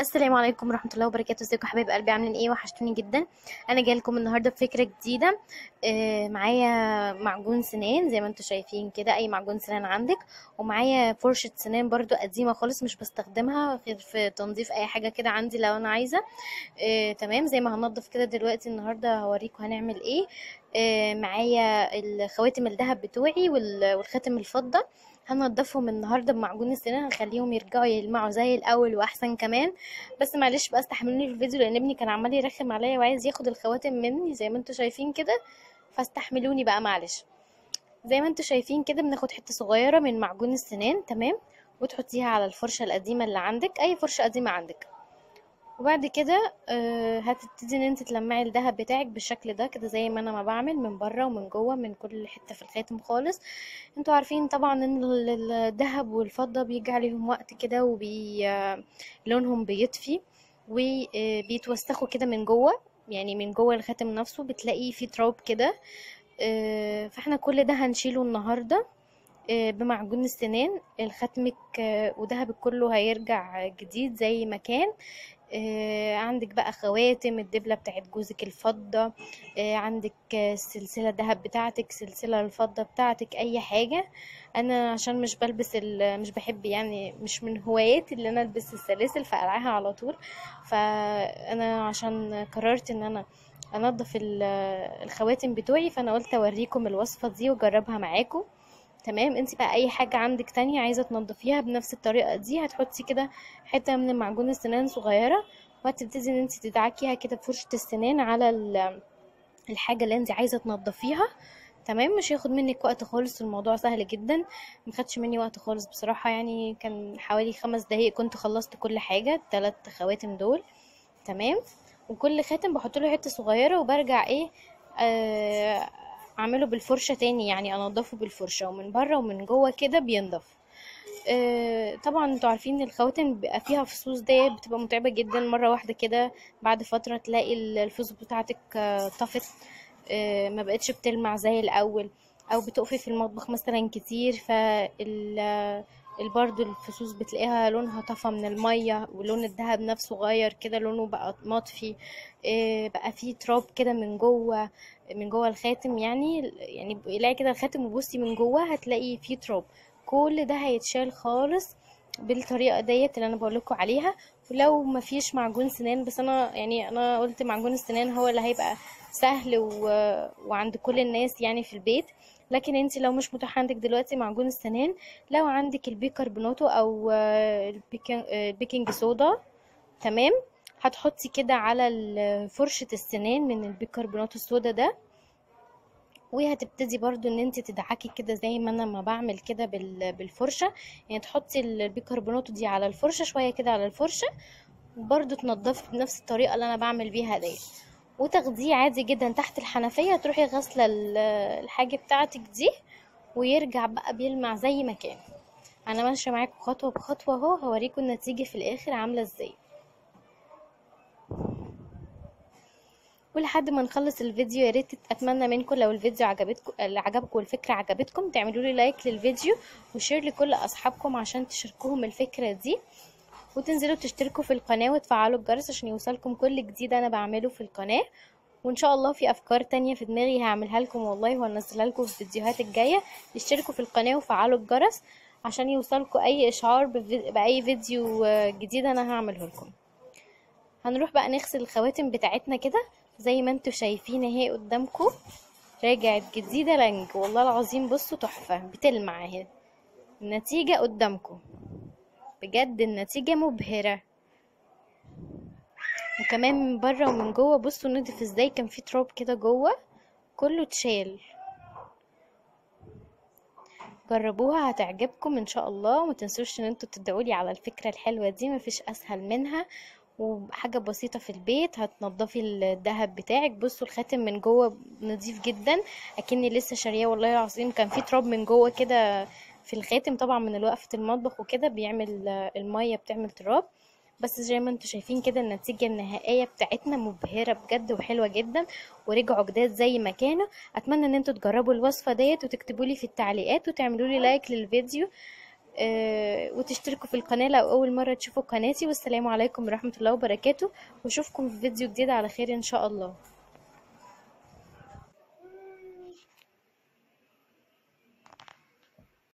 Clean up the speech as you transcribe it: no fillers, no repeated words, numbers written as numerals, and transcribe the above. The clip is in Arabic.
السلام عليكم ورحمه الله وبركاته. ازيكم حبايب قلبي؟ عاملين ايه؟ وحشتوني جدا. انا جايه لكم النهارده بفكره جديده. معايا معجون سنان زي ما انتم شايفين كده، اي معجون سنان عندك، ومعايا فرشه سنان برضو قديمه خالص مش بستخدمها غير في تنظيف اي حاجه كده عندي لو انا عايزه. تمام، زي ما هننضف كده دلوقتي النهارده هوريكم هنعمل ايه. معايا الخواتم الذهب بتوعي والخاتم الفضه، هننضفهم النهارده بمعجون السنان، هنخليهم يرجعوا يلمعوا زي الاول واحسن كمان. بس معلش بقى استحملوني في الفيديو لان ابني كان عمال يرخم عليا وعايز ياخد الخواتم مني زي ما انتم شايفين كده، فاستحملوني بقى معلش. زي ما انتم شايفين كده بناخد حته صغيره من معجون السنان، تمام، وتحطيها على الفرشه القديمه اللي عندك، اي فرشه قديمه عندك. وبعد كده هتبتدي ان انت تلمعي الذهب بتاعك بالشكل ده كده زي ما انا ما بعمل، من بره ومن جوه، من كل حته في الخاتم خالص. انتوا عارفين طبعا ان الذهب والفضه بيجي عليهم وقت كده لونهم بيطفي وبيتوسخوا كده من جوه، يعني من جوه الخاتم نفسه بتلاقي فيه تراب كده. فاحنا كل ده هنشيله النهارده بمعجون السنان. الختمك وذهبك كله هيرجع جديد زي ما كان. عندك بقى خواتم الدبلة بتاعت جوزك الفضة، عندك سلسلة الذهب بتاعتك، سلسلة الفضة بتاعتك، اي حاجة. انا عشان مش بحب، يعني مش من هواياتي اللي انا البس السلاسل فقلعها على طول، فانا عشان قررت ان انا انضف الخواتم بتوعي فانا قلت اوريكم الوصفة دي وجربها معاكم. تمام، انت بقى اي حاجه عندك تانية عايزه تنضفيها بنفس الطريقه دي، هتحطي كده حته من معجون السنان صغيره وهتبتدي ان انت تدعكيها كده بفرشه السنان على الحاجه اللي انت عايزه تنضفيها. تمام، مش هياخد منك وقت خالص، الموضوع سهل جدا، مخدش مني وقت خالص بصراحه، يعني كان حوالي 5 دقايق كنت خلصت كل حاجه، ال3 خواتم دول. تمام، وكل خاتم بحط له حته صغيره وبرجع اعمله بالفرشه تاني، يعني انضفه بالفرشه، ومن بره ومن جوه كده بينضف. طبعا انتوا عارفين الخواتم بيبقى فيها فصوص، دي بتبقى متعبه جدا، مره واحده كده بعد فتره تلاقي الفصوص بتاعتك طفت، ما بقتش بتلمع زي الاول، او بتقفي في المطبخ مثلا كتير برضو الفصوص بتلاقيها لونها طفى من الميه، ولون الذهب نفسه غير كده لونه، بقى مطفي، بقى فيه تراب كده من جوه الخاتم، يعني الاقي كده الخاتم وبصي من جوه هتلاقي فيه تراب. كل ده هيتشال خالص بالطريقه ديت اللي انا بقولكوا عليها. ولو مفيش معجون سنان، بس انا قلت معجون السنان هو اللي هيبقى سهل وعند كل الناس يعني في البيت، لكن انت لو مش متاح عندك دلوقتي معجون السنان، لو عندك البيكربوناتو او البيكنج صودا، تمام، هتحطي كده على فرشه السنان من البيكربوناتو الصودا ده، وهتبتدي برضو ان انت تدعكي كده زي ما انا ما بعمل كده بالفرشه، يعني تحطي البيكربوناتو دي على الفرشه شويه كده على الفرشه، وبرضو تنضفي بنفس الطريقه اللي انا بعمل بيها دي، وتاخديه عادي جدا تحت الحنفيه، تروحي غسله الحاجه بتاعتك دي ويرجع بقى بيلمع زي ما كان. انا ماشيه معاكم خطوه بخطوه اهو، هوريكم النتيجه في الاخر عامله ازاي. ولحد ما نخلص الفيديو يا ريت اتمنى منكم لو الفيديو عجبكم والفكره عجبتكم تعملوا لي لايك للفيديو وشير لكل اصحابكم عشان تشاركوهم الفكره دي، وتنزلوا تشتركوا في القناه وتفعلوا الجرس عشان يوصلكم كل جديد انا بعمله في القناه. وان شاء الله في افكار تانية في دماغي هعملها لكم والله، وهنزلها لكم في الفيديوهات الجايه. اشتركوا في القناه وفعلوا الجرس عشان يوصلكم اي اشعار باي فيديو جديد انا هعمله لكم. هنروح بقى نغسل الخواتم بتاعتنا كده زي ما انتوا شايفين اهي قدامكم، راجعت جديده لنج والله العظيم، بصوا تحفه، بتلمع اهي، النتيجه قدامكم، بجد النتيجه مبهره. وكمان من بره ومن جوه بصوا نضف ازاي، كان في تراب كده جوه كله اتشال. جربوها هتعجبكم ان شاء الله، وما تنسوش ان انتوا تدعولي على الفكره الحلوه دي، مفيش اسهل منها، وحاجه بسيطه في البيت. هتنضفي الذهب بتاعك، بصوا الخاتم من جوه نظيف جدا اكني لسه شارياه والله العظيم، كان في تراب من جوه كده في الخاتم طبعا من وقفه المطبخ وكده، بيعمل الميه بتعمل تراب، بس زي ما انتوا شايفين كده النتيجه النهائيه بتاعتنا مبهره بجد وحلوه جدا، ورجعوا جداد زي ما كانوا. اتمنى ان انتوا تجربوا الوصفه ديت وتكتبوا لي في التعليقات وتعملوا لي لايك للفيديو وتشتركوا في القناة لو أول مرة تشوفوا قناتي. والسلام عليكم ورحمة الله وبركاته، واشوفكم في فيديو جديد على خير إن شاء الله.